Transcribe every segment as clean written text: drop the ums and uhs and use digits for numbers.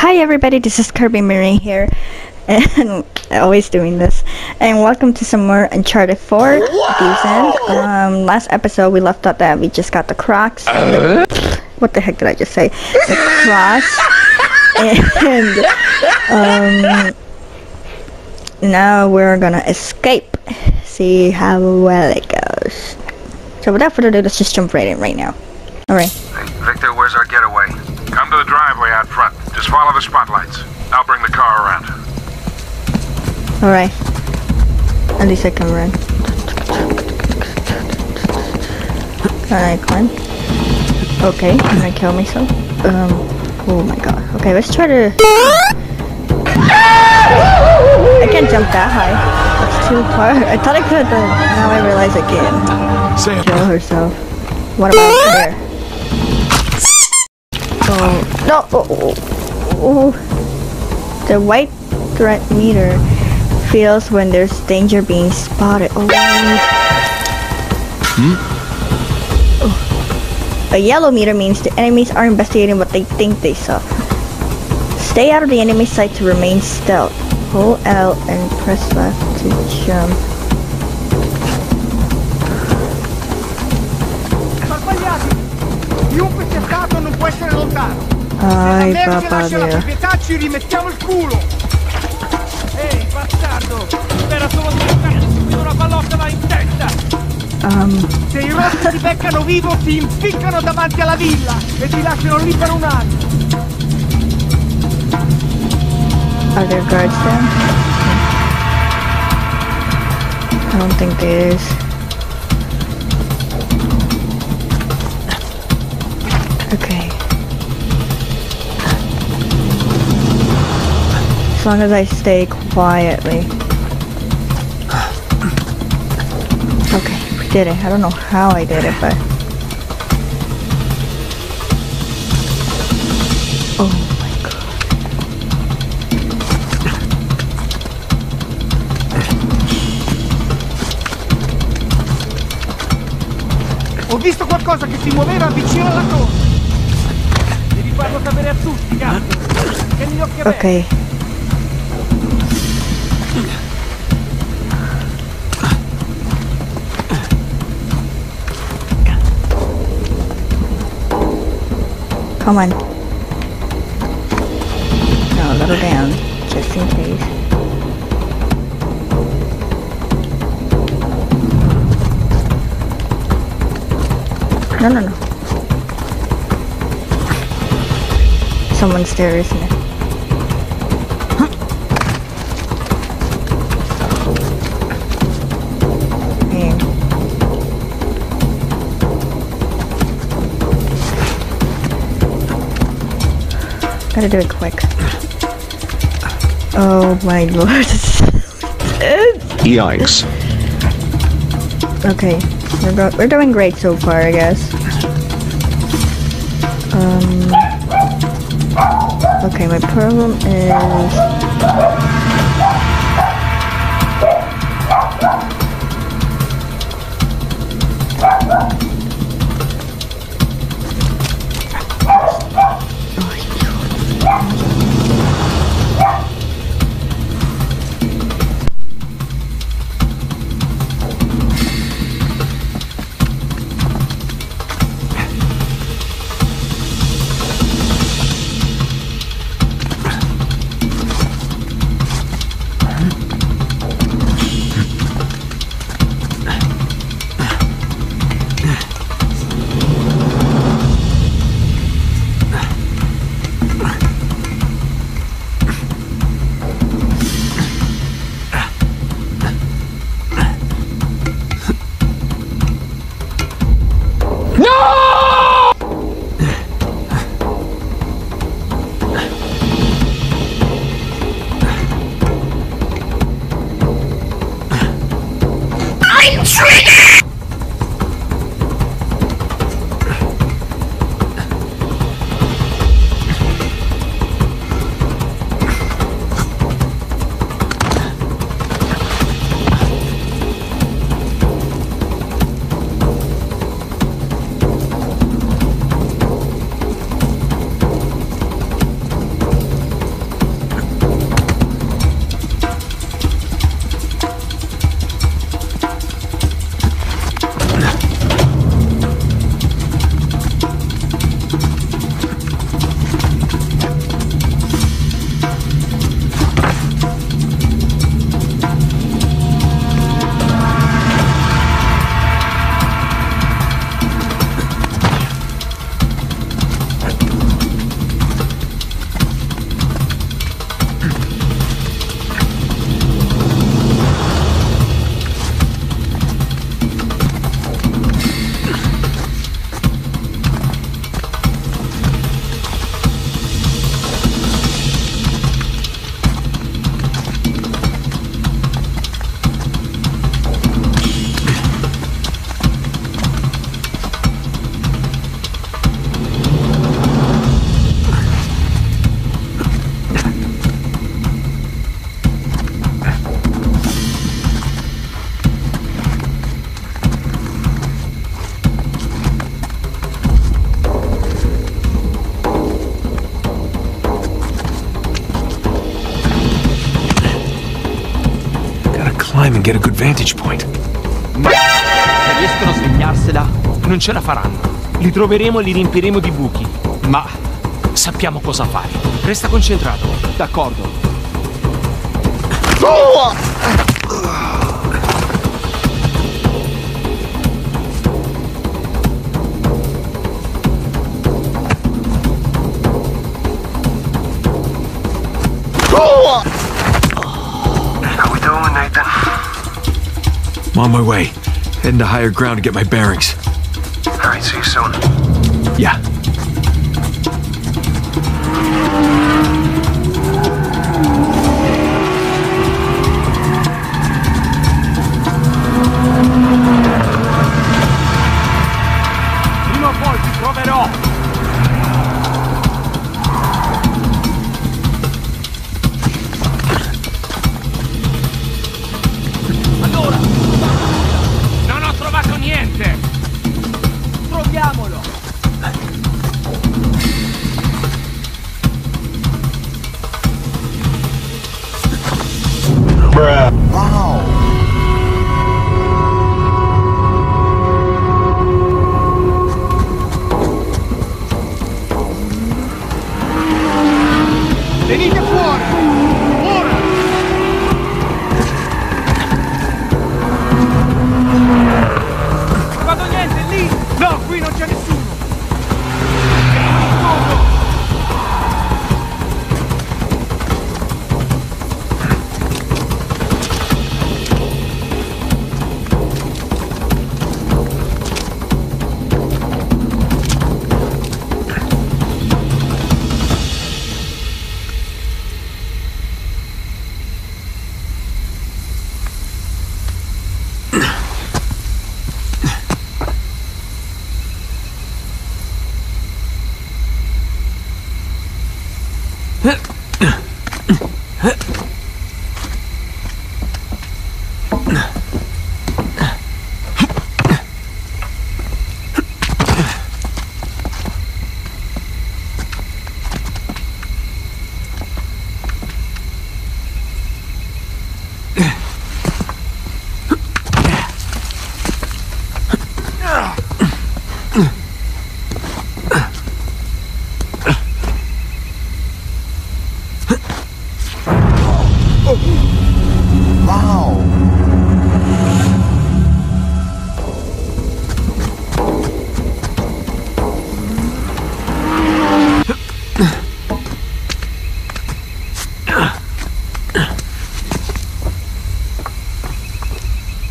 Hi everybody, this is Kirby Marie here, and always doing this, and welcome to some more Uncharted 4 decent. Last episode we left out that we just got the Crocs, what the heck did I just say, the Crocs, and now we're gonna escape, see how well it goes. So without further ado, let's just jump right in right now. Alright. Victor, where's our getaway? Come to the driveway out front. Just follow the spotlights. I'll bring the car around. Alright. At least I can run. Alright, climb. Okay, can I kill myself? Oh my god. Okay, let's try to... I can't jump that high. It's too far. I thought I could, but now I realize I can't. Sam. Kill herself. What about there? Oh, no! Oh. The white threat meter feels when there's danger being spotted. Oh. A yellow meter means the enemies are investigating what they think they saw. Stay out of the enemy sight to remain stealth. Hold L and press left to jump. Ai papà Dio. Se I rossi ti beccano vivo ti impiccano davanti alla villa e ti lasciano lì per un anno. Are there guards there? I don't think there is. Okay. As long as I stay quietly. Okay, we did it. I don't know how I did it, but... Oh. Ho visto qualcosa che si muoveva vicino alla torre. Devi farlo sapere a tutti, cazzo. Che gli occhi aperti. Ok. Come on. No, a little down, just in case. No. Someone's there, isn't it? Man. Gotta do it quick. Oh my lord. Yikes. Okay. We're doing great so far, I guess. Okay, my problem is... climb and get a good vantage point. Se riescono a svignarsela, non ce la faranno. Li troveremo e li riempiremo di buchi. Ma sappiamo cosa fare. Resta concentrato, d'accordo? Oh! I'm on my way. Heading to higher ground to get my bearings. Alright, see you soon. Yeah. Prima o poi ti troverò.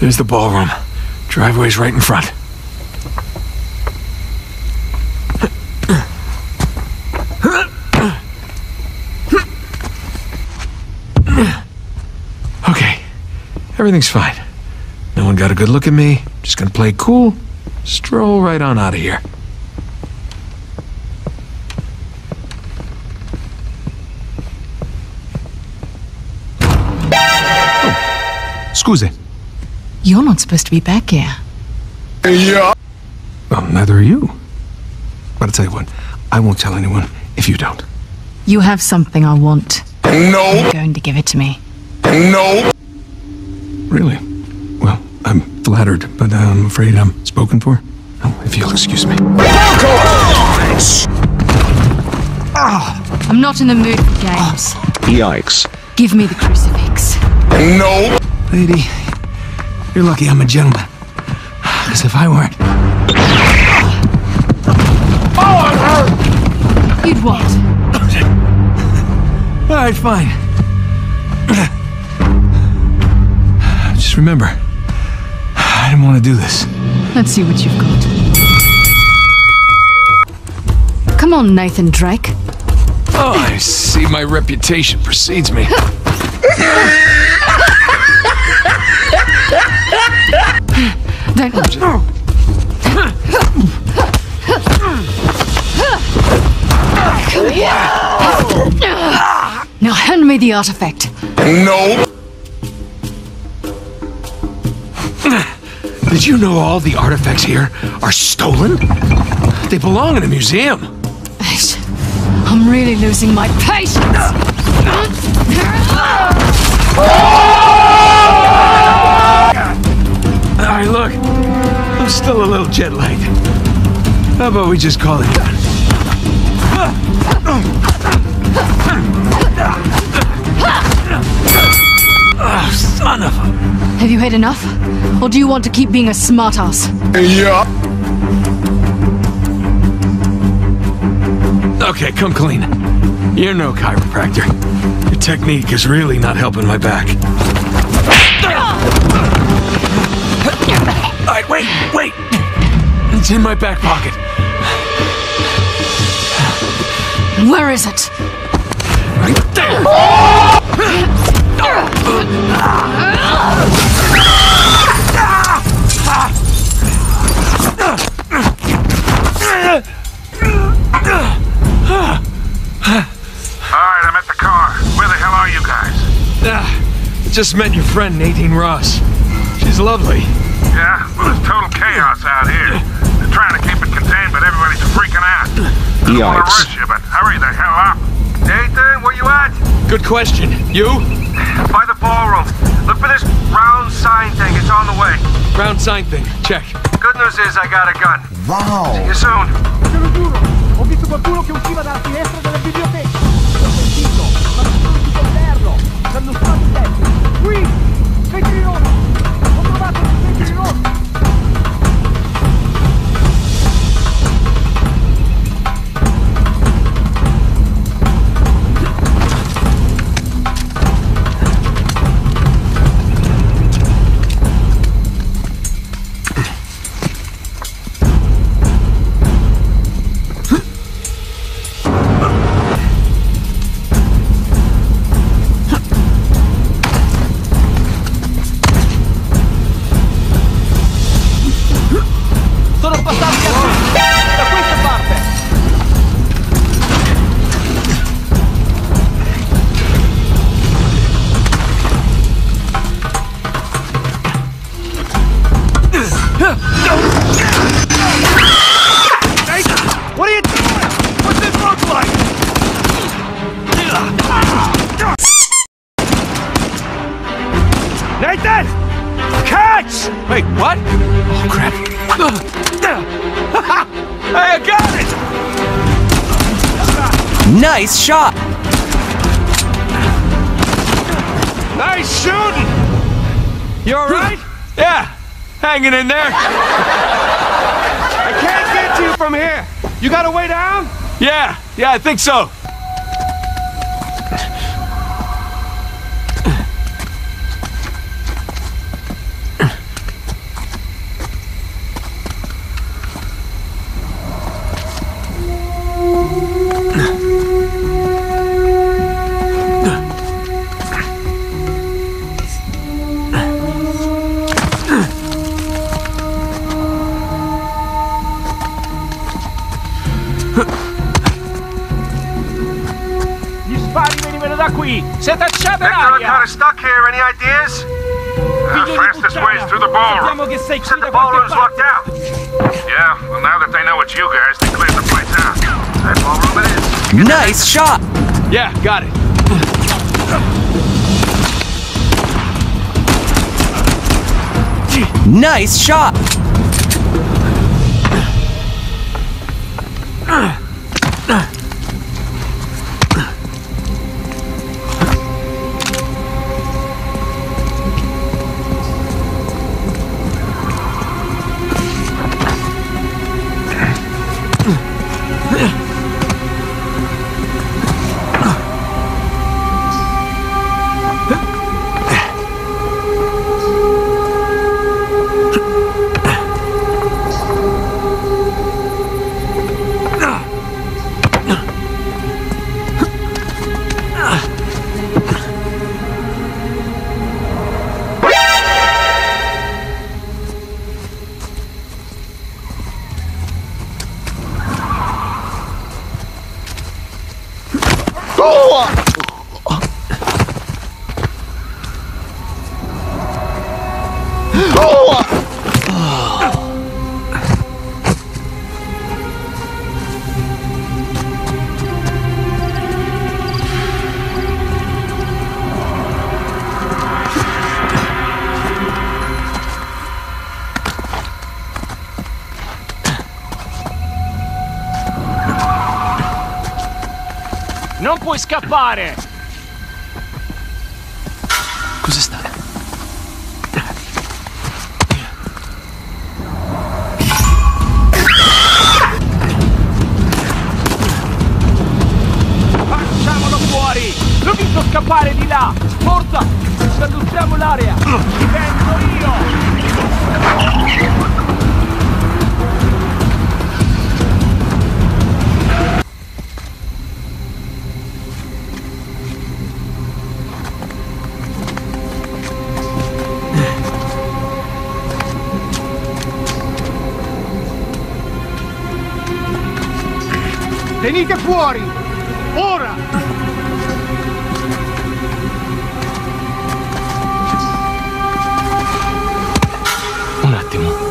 There's the ballroom. Driveway's right in front. Okay, everything's fine. No one got a good look at me. Just gonna play cool, stroll right on out of here. Oh, scusi. You're not supposed to be back here. Yeah. Well, neither are you. But I'll tell you what, I won't tell anyone if you don't. You have something I want. No. You're going to give it to me. No. Really? Well, I'm flattered, but I'm afraid I'm spoken for. Oh, if you'll excuse me. I'm not in the mood for games. Yikes. Give me the crucifix. No. Lady. You're lucky I'm a gentleman, because if I weren't... Oh, you'd what? All right, fine. Just remember, I didn't want to do this. Let's see what you've got. Come on, Nathan Drake. Oh, I see my reputation precedes me. Don't hurt you. Now hand me the artifact. No. Did you know all the artifacts here are stolen? They belong in a museum. I'm really losing my patience. jet lag. How about we just call it done? Oh, son of a... Have you had enough? Or do you want to keep being a smartass? Yeah. Okay, come clean. You're no chiropractor. Your technique is really not helping my back. All right, wait, wait. It's in my back pocket. Where is it? Right there. All right, I'm at the car. Where the hell are you guys? Just met your friend, Nadine Ross. She's lovely. Yeah, well, there's total chaos out here. They're trying to keep it contained, but everybody's freaking out. I don't want to rush you, but hurry the hell up. Nathan, where you at? Good question. You? By the ballroom. Look for this round sign thing. It's on the way. Round sign thing. Check. Good news is I got a gun. Wow. See you soon. Nice shot! Nice shooting! You alright? Yeah, hanging in there. I can't get to you from here. You got a way down? Yeah, I think so. Victor, I'm kind of stuck here. Any ideas? Fastest way is through the ballroom. Said the ballroom's locked out. Yeah, well now that they know it's you guys, they cleared the place out. That ballroom it is. Nice shot! Yeah, got it. Nice shot! Non puoi scappare! Cos'è stato? Facciamolo fuori! L'ho visto scappare di là! Forza! Salutiamo l'area! Ci vengo io! Venite fuori! Ora! Un attimo.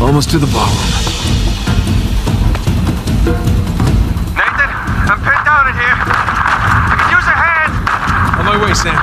Almost to the ballroom. Nathan, I'm pinned down in here. I could use a hand. On my way, Sam.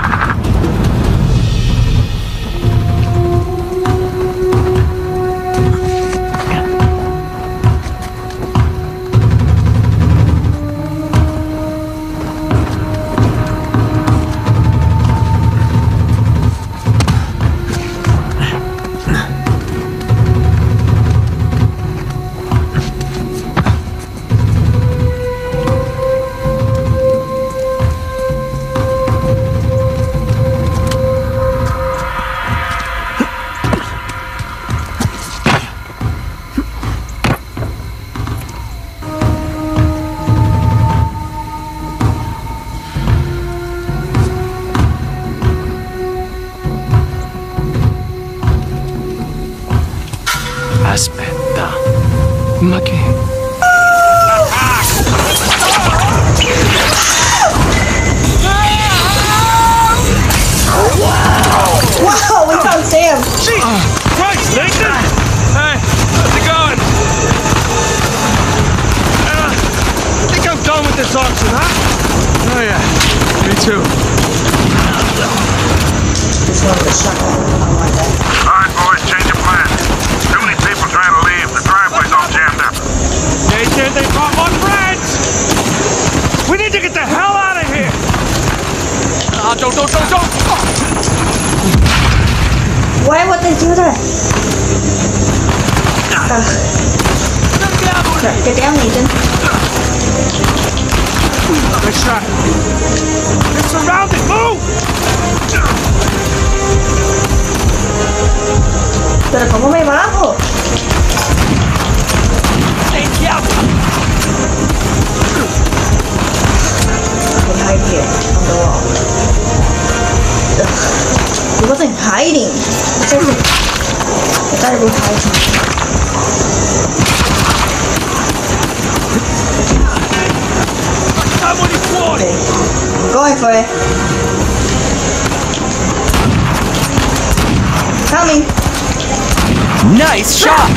Nice shot!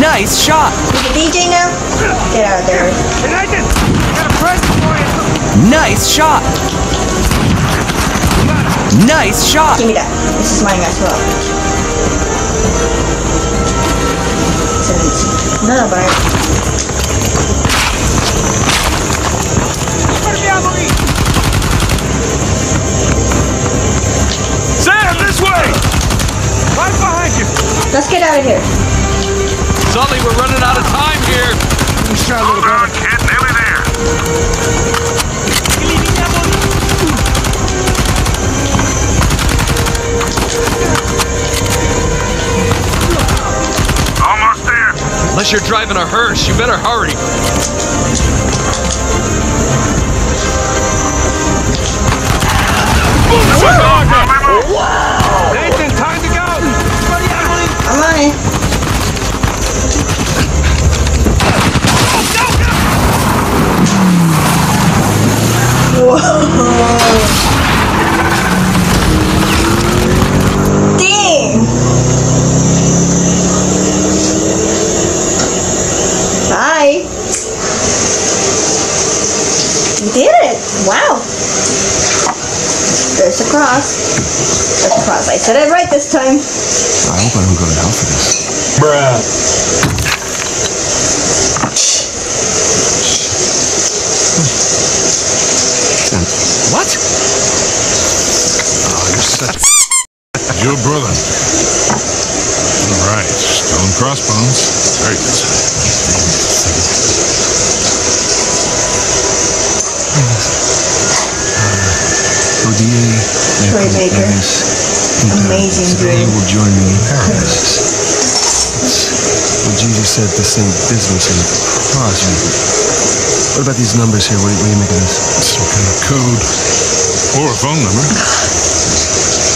Nice shot! Is it DJ now? Get out of there. Nice shot! Nice shot! Give me that. This is mine as well. No, but Sam, this way! Right behind you! Let's get out of here. Sully, we're running out of time here. Hold on, kid. Nearly there. Almost there. Unless you're driving a hearse, you better hurry. Wow! Nathan, time to go! I'm on it. Whoa. Dang. You did it! Wow! There's a cross. There's a cross. I said it right this time. I hope I don't go to hell for this. Bruh. What? Oh, you're such a your brother. All right, stone crossbones. Very good. Toymaker. Amazing dream. Will join me in paradise. Well, Jesus said this ain't business and cross. What about these numbers here? What do you make of this? Some kind of code. Or a phone number.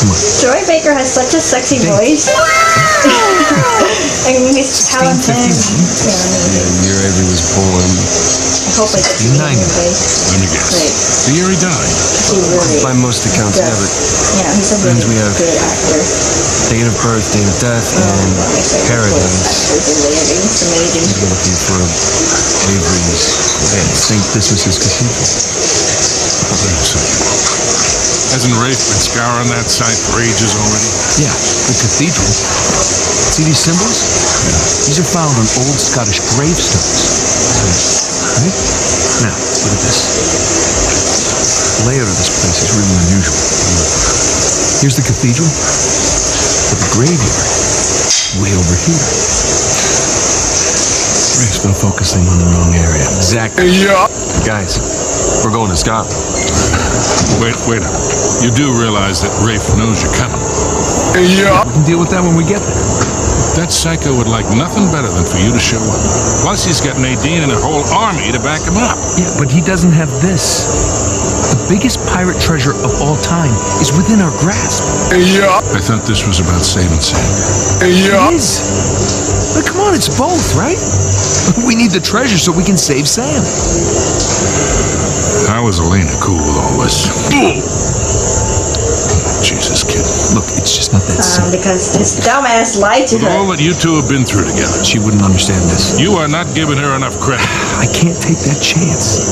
Come on. Joy Baker has such a sexy voice. I mean, it's talented. Yeah, year Avery was born. I hope I get to meet him today. Let me guess. Right. The year he died. He really by most accounts, never. Yeah, he's a really good actor. Date of birth, date of death, and paradise. It's amazing. You're looking for Avery's. I think this is his cathedral. Hasn't Rafe been scouring that site for ages already? Yeah, the cathedral. See these symbols? Yeah. These are found on old Scottish gravestones. Right? Now, look at this. The layout of this place is really unusual. Here's the cathedral, but the graveyard, way over here. Ray's been focusing on the wrong area. Exactly. Yeah. Guys, we're going to Scotland. Wait up. You do realize that Rafe knows you're coming. Yeah. We can deal with that when we get there. That psycho would like nothing better than for you to show up. Plus, he's got Nadine and a whole army to back him up. Yeah, but he doesn't have this. The biggest pirate treasure of all time is within our grasp. Yeah. I thought this was about saving Sam. Yeah. It is. But come on, it's both, right? We need the treasure so we can save Sam. How is Elena cool with all this? Jesus, kid. Look, it's just not that simple. Because this dumbass lied to her. All that you two have been through together. She wouldn't understand this. You are not giving her enough credit. I can't take that chance.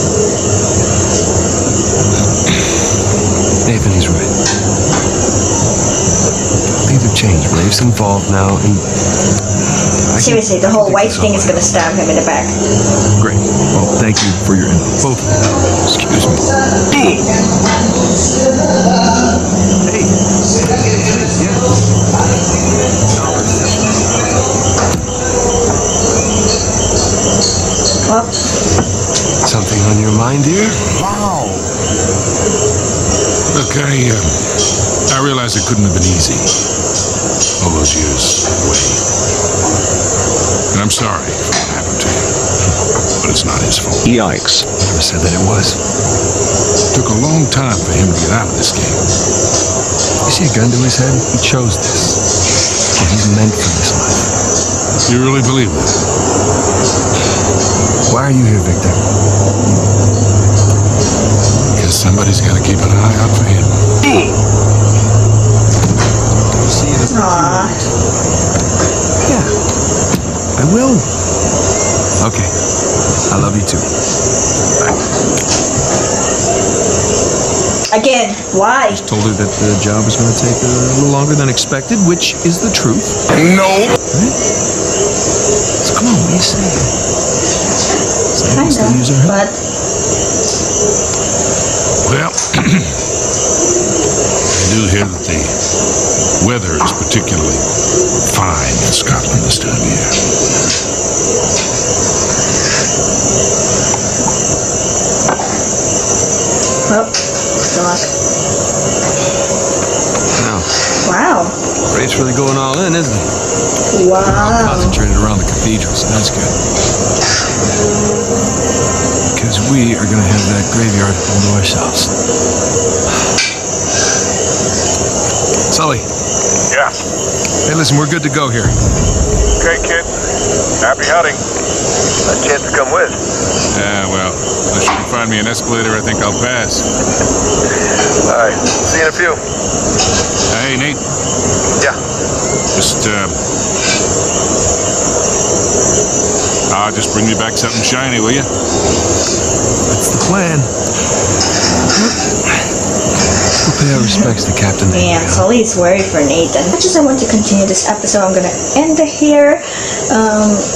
Nathan, he's right. Things have changed. Rafe's involved now, and... Seriously, the whole white thing is going to stab him in the back. Great. Well, thank you for your input. Both. Excuse me. Hey! What? Something on your mind, dear? Wow. Look, I realize it couldn't have been easy. All those years away. And I'm sorry for what happened to you, but it's not his fault. Yikes. I never said that it was. It took a long time for him to get out of this game. You see a gun to his head? He chose this. And he's meant for this life. You really believe that? Why are you here, Victor? Because somebody's got to keep an eye out for him. See you in yeah. I will. Okay. I love you too. Bye. Again, why? I just told her that the job was going to take a little longer than expected, which is the truth. No. Right? So come on, what do you say? Kinda, but... Well, I do hear that the weather is particularly fine in Scotland this time of year. Oh, good luck. Now. Wow. Ray's really going all in, isn't he? Wow. All concentrated around the cathedral, so that's good. Because we are going to have that graveyard all to ourselves. Sully. Yeah. Hey, listen, we're good to go here. Okay, kid. Happy hunting. A chance to come with. Yeah, well, unless you can find me an escalator, I think I'll pass. All right. See you in a few. Hey, Nate. Yeah. Just, just bring me back something shiny, will you? That's the plan. respects the captain. Damn, Sully's worried for Nathan. As much as I want to continue this episode, I'm gonna end it here.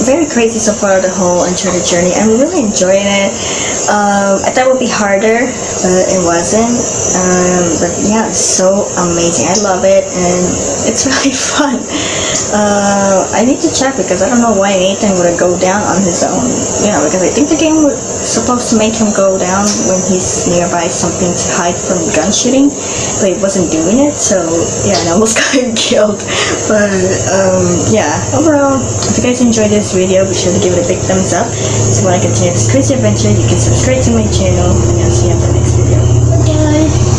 Very crazy so far, the whole Uncharted journey. I'm really enjoying it. I thought it would be harder, but it wasn't. But yeah, it's so amazing. I love it, and it's really fun. I need to check because I don't know why Nathan would go down on his own. You know, because I think the game was supposed to make him go down when he's nearby something to hide from gun shooting, but it wasn't doing it, so yeah, I almost got him killed. But yeah, overall, if you guys enjoyed this video, be sure to give it a big thumbs up. So when I continue this crazy adventure, you can subscribe to my channel, and I'll see you at the next video. Bye guys!